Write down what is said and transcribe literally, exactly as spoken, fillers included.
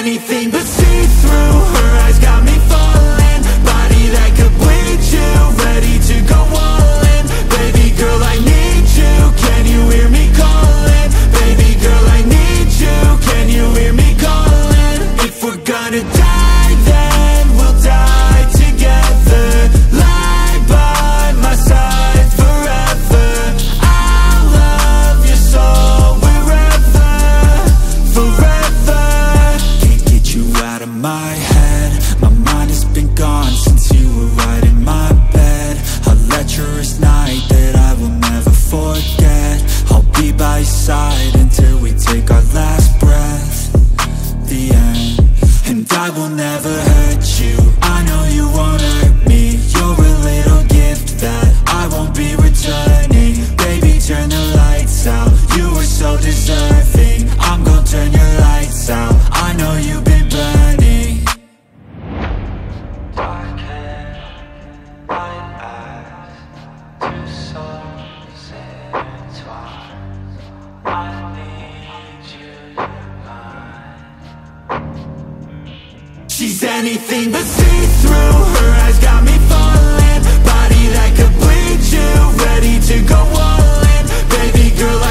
anything but see-through. Her eyes got me falling, body that could bleed you, ready to go all in. Baby girl, I need you, can you hear me calling? Baby girl, I need you, can you hear me calling? If we're gonna die, then we'll die together. Lie by my side forever. I'll love you so wherever, forever. Can't get you out of my head. My mind has been gone since you were right in my bed. A lecherous night that I will never forget. I'll be by your side until we take our last breath. The end. And I will never hurt you, I know you won't hurt me. You're a little gift that I won't be returning. Baby, turn the lights out, you were so deserving. I'm gonna turn your lights out, I know you've been burning. Darken my eyes, two souls intertwined. I need you, you're mine. She's anything but see-through, her eyes got me falling. Body that could bleed you, ready to go all in. Baby girl, I